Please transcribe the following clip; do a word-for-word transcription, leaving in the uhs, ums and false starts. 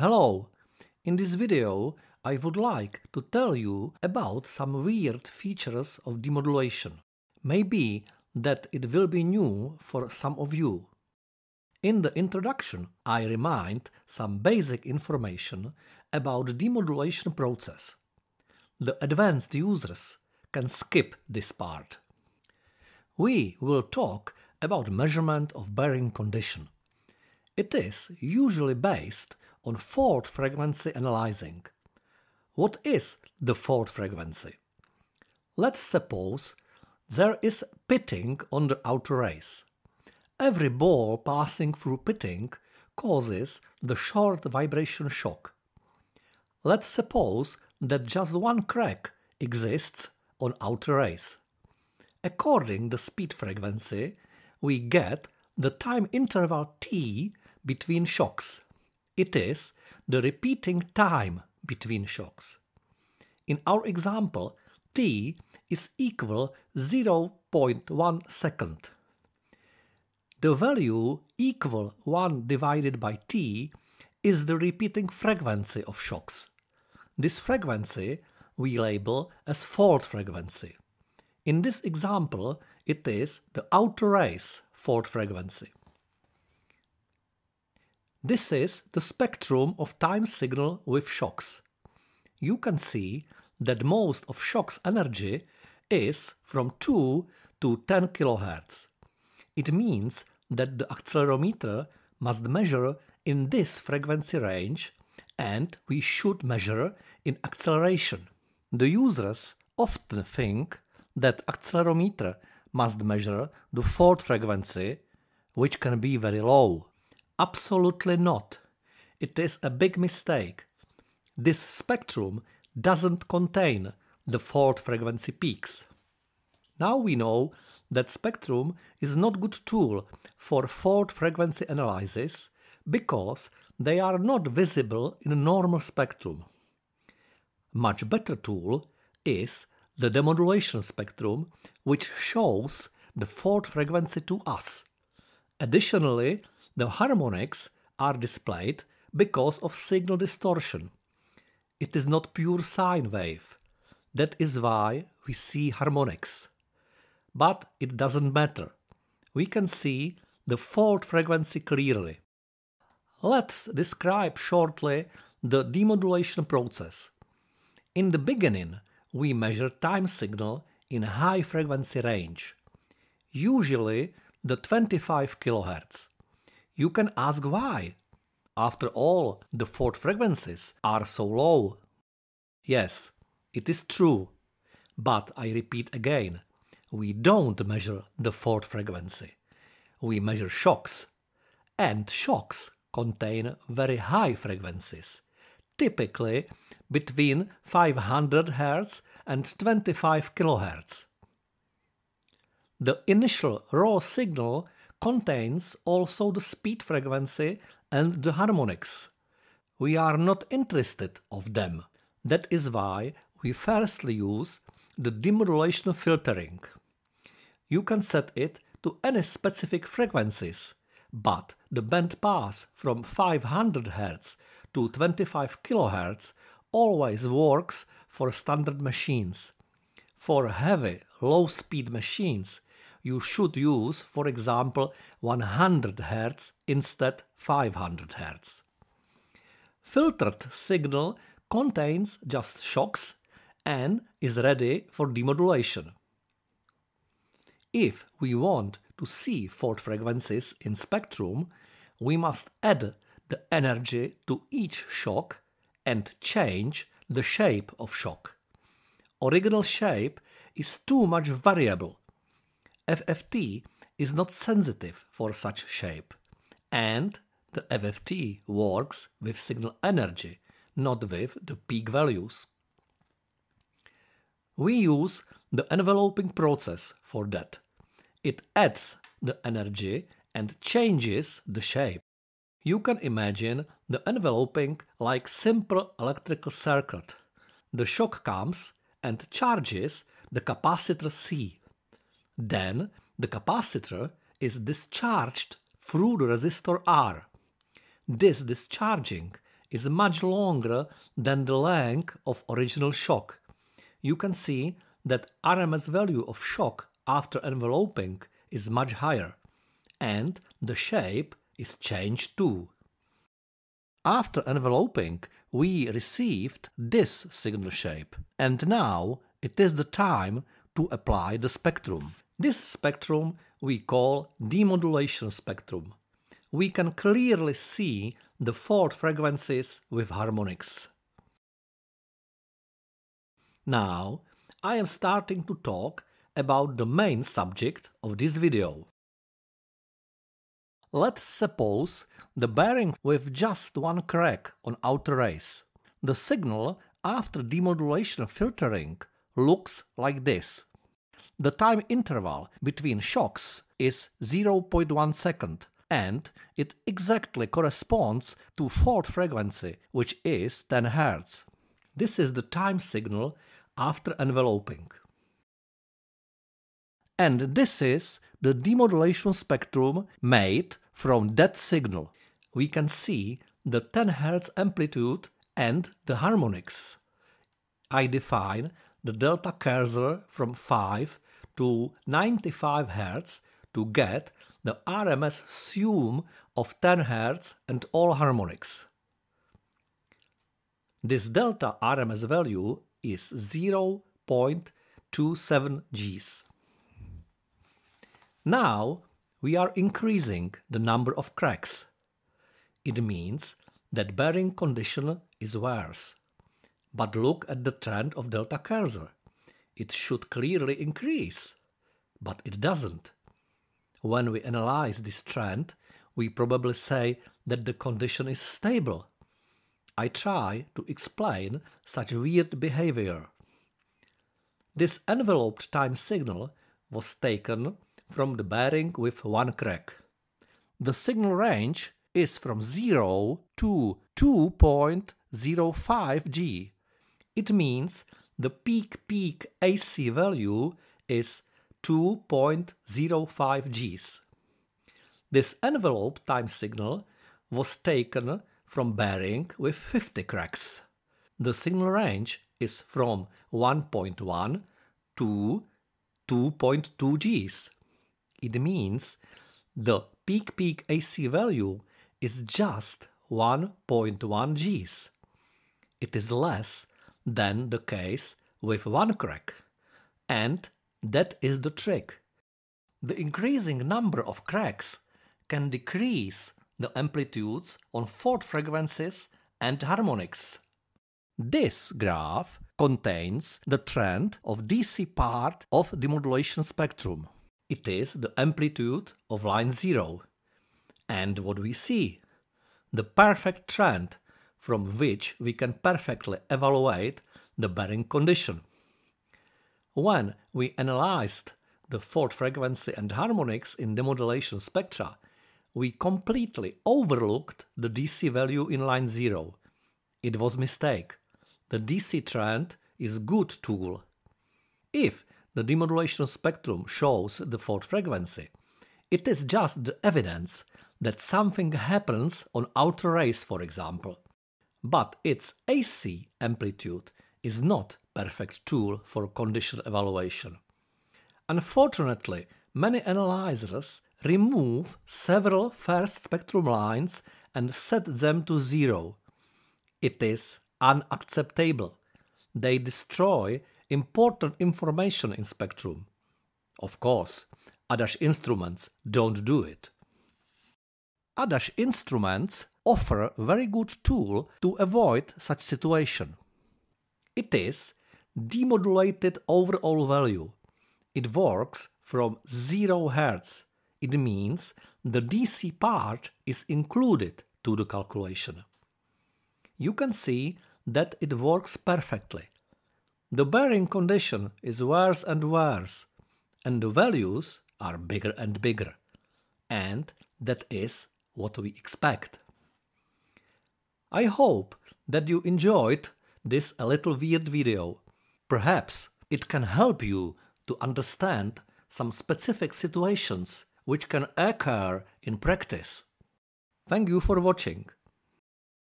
Hello! In this video I would like to tell you about some weird features of demodulation. Maybe that it will be new for some of you. In the introduction I remind some basic information about the demodulation process. The advanced users can skip this part. We will talk about measurement of bearing condition. It is usually based on fault frequency analyzing. What is the fault frequency? Let's suppose there is pitting on the outer race. Every ball passing through pitting causes the short vibration shock. Let's suppose that just one crack exists on outer race. According to the speed frequency, we get the time interval t between shocks. It is the repeating time between shocks. In our example, t is equal zero point one second. The value equal one divided by t is the repeating frequency of shocks. This frequency we label as fault frequency. In this example, it is the outer race fault frequency. This is the spectrum of time signal with shocks. You can see that most of shock's energy is from two to ten kilohertz. It means that the accelerometer must measure in this frequency range, and we should measure in acceleration. The users often think that accelerometer must measure the fault frequency, which can be very low. Absolutely not. It is a big mistake. This spectrum doesn't contain the fault frequency peaks. Now we know that spectrum is not a good tool for fault frequency analysis because they are not visible in normal spectrum. Much better tool is the demodulation spectrum, which shows the fault frequency to us. Additionally, the harmonics are displayed because of signal distortion. It is not pure sine wave. That is why we see harmonics. But it doesn't matter. We can see the fault frequency clearly. Let's describe shortly the demodulation process. In the beginning, we measure time signal in high frequency range, usually the twenty-five kilohertz. You can ask why. After all, the fault frequencies are so low. Yes, it is true. But I repeat again, we don't measure the fault frequency. We measure shocks. And shocks contain very high frequencies, typically between five hundred hertz and twenty-five kilohertz. The initial raw signal contains also the speed frequency and the harmonics. We are not interested of them. That is why we firstly use the demodulation filtering. You can set it to any specific frequencies, but the bandpass from five hundred hertz to twenty-five kilohertz always works for standard machines. For heavy, low-speed machines, you should use, for example, one hundred hertz instead five hundred hertz. Filtered signal contains just shocks and is ready for demodulation. If we want to see fault frequencies in spectrum, we must add the energy to each shock and change the shape of shock. Original shape is too much variable. F F T is not sensitive for such shape, and the F F T works with signal energy, not with the peak values. We use the enveloping process for that. It adds the energy and changes the shape. You can imagine the enveloping like simple electrical circuit. The shock comes and charges the capacitor C. Then the capacitor is discharged through the resistor R. This discharging is much longer than the length of original shock. You can see that R M S value of shock after enveloping is much higher, and the shape is changed too. After enveloping, we received this signal shape, and now it is the time to apply the spectrum. This spectrum we call demodulation spectrum. We can clearly see the four frequencies with harmonics. Now, I am starting to talk about the main subject of this video. Let's suppose the bearing with just one crack on outer race. The signal after demodulation filtering looks like this. The time interval between shocks is zero point one second, and it exactly corresponds to fourth frequency, which is ten hertz. This is the time signal after enveloping. And this is the demodulation spectrum made from that signal. We can see the ten hertz amplitude and the harmonics. I define the delta cursor from five to ninety-five hertz to get the R M S sum of ten hertz and all harmonics. This delta R M S value is zero point two seven Gs. Now we are increasing the number of cracks. It means that bearing condition is worse. But look at the trend of delta cursor. It should clearly increase, but it doesn't. When we analyze this trend, we probably say that the condition is stable. I try to explain such weird behavior. This enveloped time signal was taken from the bearing with one crack. The signal range is from zero to two point zero five G. It means the peak-peak A C value is two point zero five Gs. This envelope time signal was taken from bearing with fifty cracks. The signal range is from one point one to two point two Gs. It means the peak-peak A C value is just one point one Gs. It is less than the case with one crack. And that is the trick. The increasing number of cracks can decrease the amplitudes on fourth frequencies and harmonics. This graph contains the trend of D C part of the modulation spectrum. It is the amplitude of line zero. And what we see? The perfect trend from which we can perfectly evaluate the bearing condition. When we analyzed the fourth frequency and harmonics in demodulation spectra, we completely overlooked the D C value in line zero. It was a mistake. The D C trend is a good tool. If the demodulation spectrum shows the fourth frequency, it is just the evidence that something happens on outer race, for example. But its A C amplitude is not a perfect tool for condition evaluation. Unfortunately, many analyzers remove several first spectrum lines and set them to zero. It is unacceptable. They destroy important information in spectrum. Of course, ADASH instruments don't do it. ADASH instruments offer a very good tool to avoid such situation. It is demodulated overall value. It works from zero hertz. It means the D C part is included to the calculation. You can see that it works perfectly. The bearing condition is worse and worse, and the values are bigger and bigger. And that is what we expect. I hope that you enjoyed this a little weird video. Perhaps it can help you to understand some specific situations which can occur in practice. Thank you for watching.